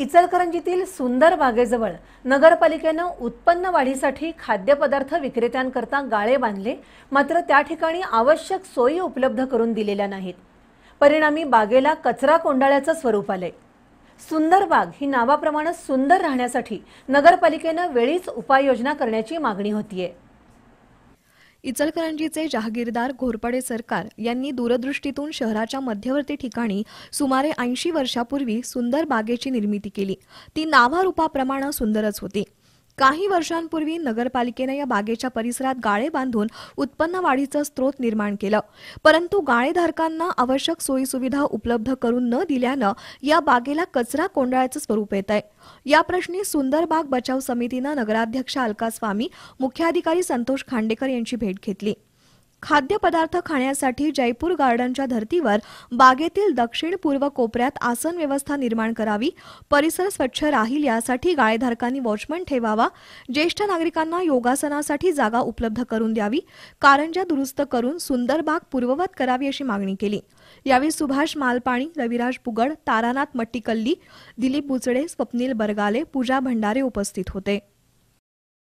इचलकरंजीतील सुंदर बागेजवळ नगरपालिकेने उत्पन्न वाढीसाठी खाद्यपदार्थ विक्रेत्यांकरता गाळे बांधले, मात्र त्या ठिकाणी आवश्यक सोयी उपलब्ध करून दिलेल्या नाहीत। परिणामी बागेला कचरा कोंडाळ्याचे स्वरूप आले। सुंदर बाग ही नावाप्रमाणे सुंदर राहण्यासाठी नगरपालिकेने वेळीच उपाययोजना करण्याची मागणी होती आहे। इचलकरंजीचे जहागीरदार घोरपड़े सरकार यांनी दूरदृष्टीतून शहराच्या मध्यवर्ती ठिकाणी सुमारे 80 वर्षापूर्वी सुंदर बागेची निर्मिती केली। ती नावारूपाप्रमाणे सुंदरच होती। काही वर्षांपूर्वी नगरपालिकेने या बागेच्या परिसरात गाळे बांधून उत्पन्न वाढीचा स्रोत निर्माण केला, परंतु गाळेधारकांना आवश्यक सोयी सुविधा उपलब्ध करून न दिल्याने या बागेला कचरा कोंडाळ्याचे स्वरूप येत आहे। या प्रश्नी सुंदर बाग बचाव समितीने नगराध्यक्ष अलका स्वामी, मुख्याधिकारी संतोष खांडेकर यांची भेट घेतली। खाद्य पदार्थ खाण्यासाठी जयपुर गार्डनच्या धर्तीवर बागेतील दक्षिण पूर्व कोपऱ्यात आसन व्यवस्था निर्माण करावी, परिसर स्वच्छ राहील यासाठी गाळेधारकांनी वॉचमन ठेवावा, ज्येष्ठ नागरिकांना योगासनासाठी जागा उपलब्ध करून द्यावी, कारंजा दुरुस्त करून सुंदर बाग पूर्ववत करावी अशी मागणी केली। यावेळी सुभाष मालपाणी, रविराज पुगड़, तारानाथ मट्टीकली, दिल्लीप बुच्छे, स्वप्निल बरगा, पूजा भंडारे उपस्थित होते।